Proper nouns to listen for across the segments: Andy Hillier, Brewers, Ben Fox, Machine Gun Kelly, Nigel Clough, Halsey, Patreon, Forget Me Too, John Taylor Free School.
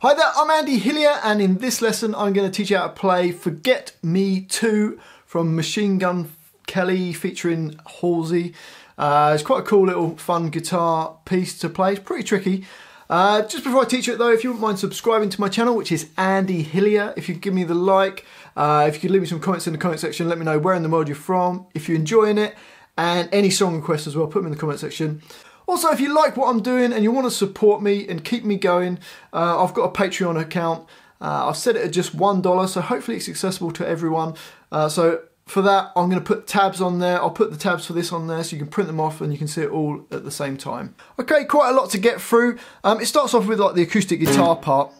Hi there, I'm Andy Hillier, and in this lesson I'm going to teach you how to play Forget Me Too from Machine Gun Kelly featuring Halsey. It's quite a cool little fun guitar piece to play. It's pretty tricky. Just before I teach it though, if you wouldn't mind subscribing to my channel, which is Andy Hillier, if you give me the like, if you could leave me some comments in the comment section, let me know where in the world you're from, if you're enjoying it, and any song requests as well, put them in the comment section. Also, if you like what I'm doing and you want to support me and keep me going, I've got a Patreon account. I've set it at just $1, so hopefully it's accessible to everyone. So for that, I'm going to put tabs on there. I'll put the tabs for this on there so you can print them off and you can see it all at the same time. Okay, quite a lot to get through. It starts off with like the acoustic guitar part,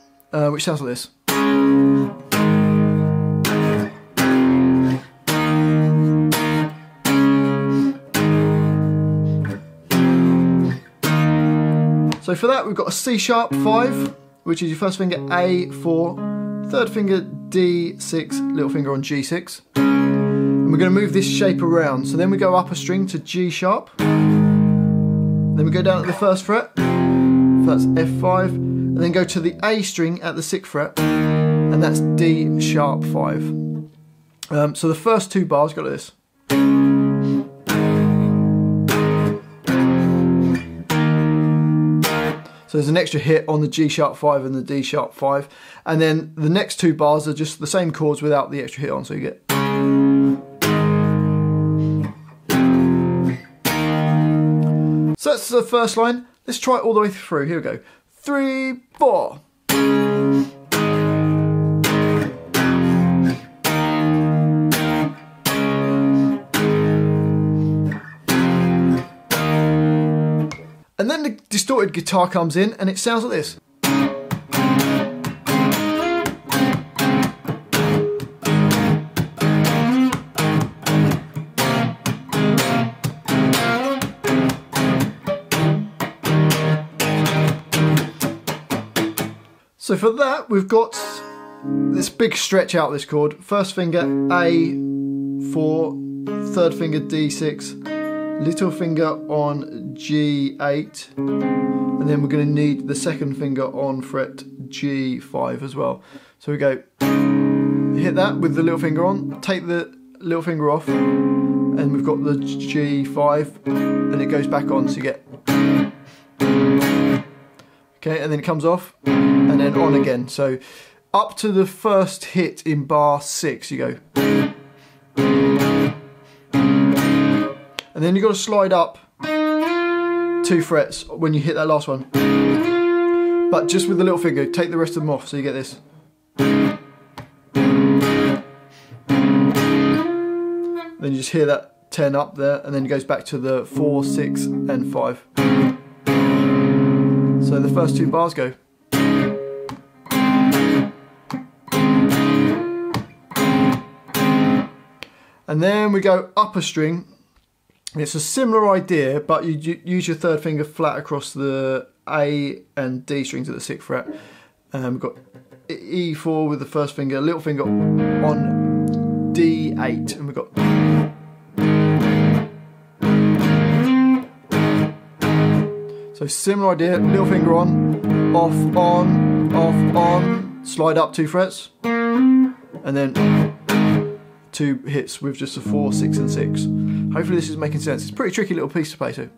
which sounds like this. So for that, we've got a C sharp 5, which is your first finger A4, third finger D6, little finger on G6. And we're going to move this shape around. So then we go up a string to G sharp. Then we go down at the first fret, that's F5, and then go to the A string at the 6th fret, and that's D sharp 5. So the first two bars go like this. So there's an extra hit on the G sharp 5 and the D sharp 5. And then the next two bars are just the same chords without the extra hit on. So you get. So that's the first line. Let's try it all the way through. Here we go. 3, 4. And then the distorted guitar comes in and it sounds like this. So for that, we've got this big stretch out this chord. First finger A4, third finger D6, little finger on G8, and then we're going to need the second finger on fret G5 as well. So we go, hit that with the little finger on, take the little finger off, and we've got the G5, and it goes back on, so you get. Okay, and then it comes off, and then on again. So up to the first hit in bar 6, you go. And then you've got to slide up 2 frets when you hit that last one. But just with the little finger, take the rest of them off, so you get this. Then you just hear that 10 up there, and then it goes back to the 4, 6, and 5. So the first two bars go. And then we go up a string. It's a similar idea, but you use your third finger flat across the A and D strings at the 6th fret. We've got E4 with the first finger, little finger on D8, and we've got. So similar idea, little finger on, off, on, off, on, slide up 2 frets, and then 2 hits with just a 4, 6 and 6. Hopefully this is making sense. It's a pretty tricky little piece to play too.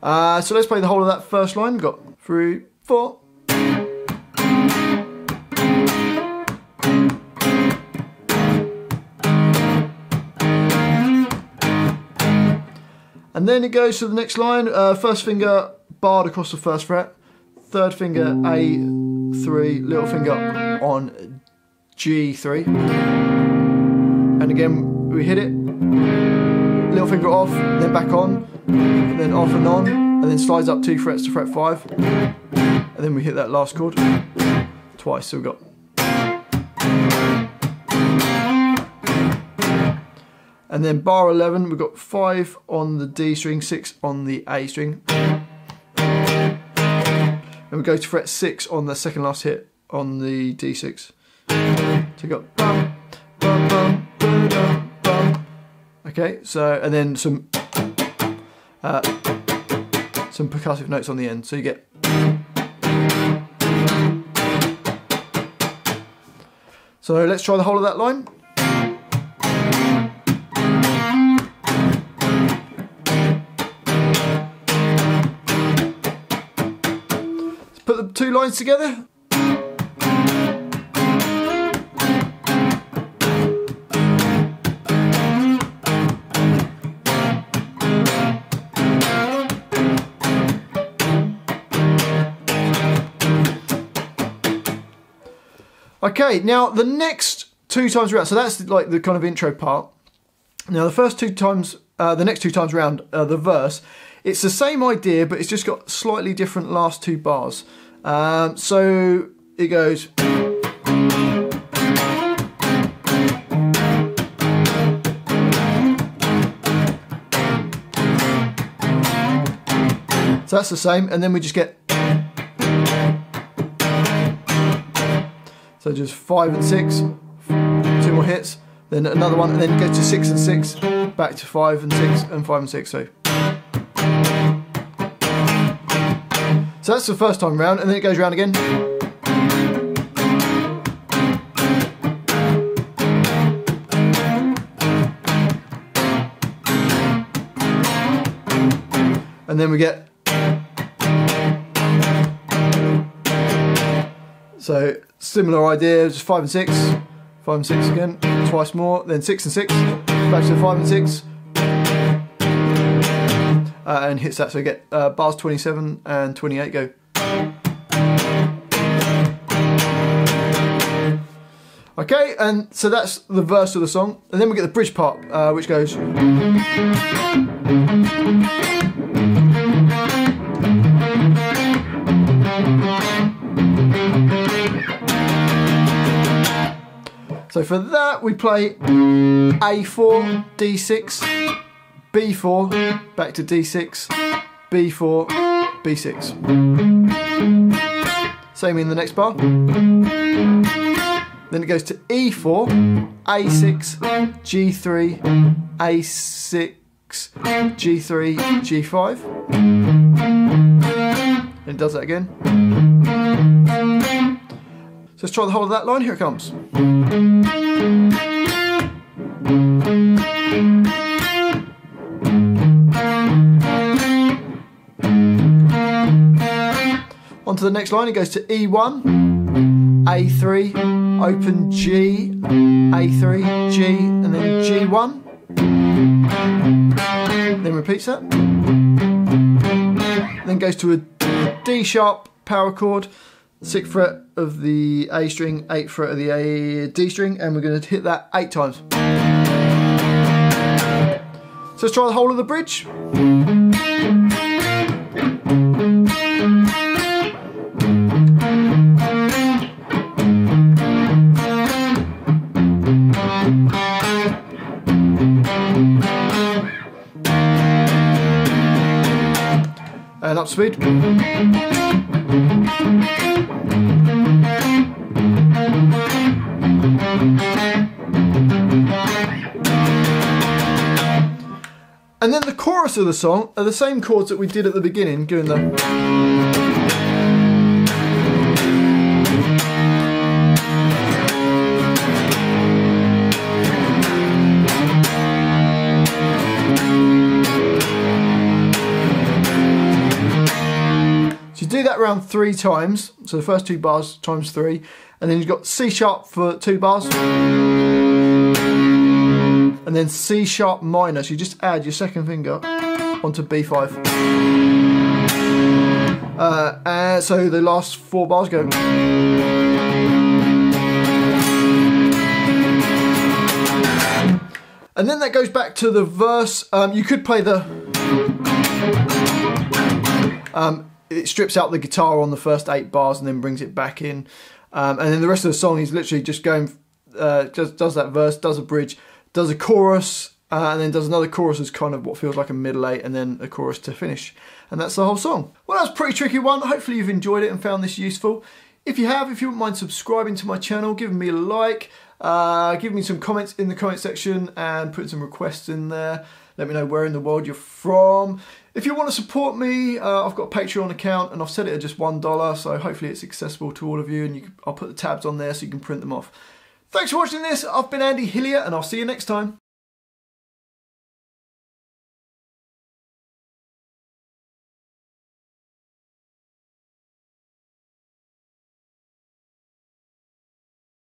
So let's play the whole of that first line. We've got 3, 4. And then it goes to the next line. First finger barred across the 1st fret. Third finger A3, little finger on G3, and again we hit it, little finger off, then back on, and then off and on, and then slides up 2 frets to fret 5, and then we hit that last chord twice, so we've got. And then bar 11, we've got 5 on the D string, 6 on the A string, and we go to fret 6 on the second last hit on the D6. So you got bum, bum, bum, bum, bum, bum. Okay, so and then some. some percussive notes on the end, so you get. So let's try the whole of that line. Let's put the two lines together. Okay, now the next two times around, so that's like the kind of intro part. Now the first two times, the next two times around, the verse, it's the same idea, but it's just got slightly different last two bars. So it goes. So that's the same, and then we just get. So just 5 and 6, 2 more hits, then another one, and then go to 6 and 6, back to 5 and 6, and 5 and 6. So that's the first time round, and then it goes round again. And then we get. So similar idea, just 5 and 6, 5 and 6 again, twice more, then 6 and 6, back to 5 and 6, and hits that. So we get bars 27 and 28 go. Okay, and so that's the verse of the song, and then we get the bridge part, which goes. So for that we play A4, D6, B4, back to D6, B4, B6. Same in the next bar. Then it goes to E4, A6, G3, A6, G3, G5. And it does that again. So let's try the whole of that line, here it comes. On to the next line, it goes to E1, A3, open G, A3, G, and then G1. Then repeats that. Then goes to a D sharp power chord. 6th fret of the A string, 8th fret of the D string, and we're going to hit that 8 times. So let's try the whole of the bridge. And up speed. And then the chorus of the song are the same chords that we did at the beginning, doing the. So you do that round 3 times, so the first 2 bars times 3, and then you've got C sharp for 2 bars. And then C sharp minor, so you just add your second finger onto B5. And so the last 4 bars go. And then that goes back to the verse. You could play the. It strips out the guitar on the first 8 bars and then brings it back in. And then the rest of the song is literally just going, just does that verse, does a bridge, does a chorus, and then does another chorus as kind of what feels like a middle 8, and then a chorus to finish. And that's the whole song. Well, that was a pretty tricky one. Hopefully you've enjoyed it and found this useful. If you have, if you wouldn't mind subscribing to my channel, giving me a like, giving me some comments in the comment section and putting some requests in there. Let me know where in the world you're from. If you want to support me, I've got a Patreon account and I've set it at just $1, so hopefully it's accessible to all of you, and I'll put the tabs on there so you can print them off. Thanks for watching this. I've been Andy Hillier, and I'll see you next time.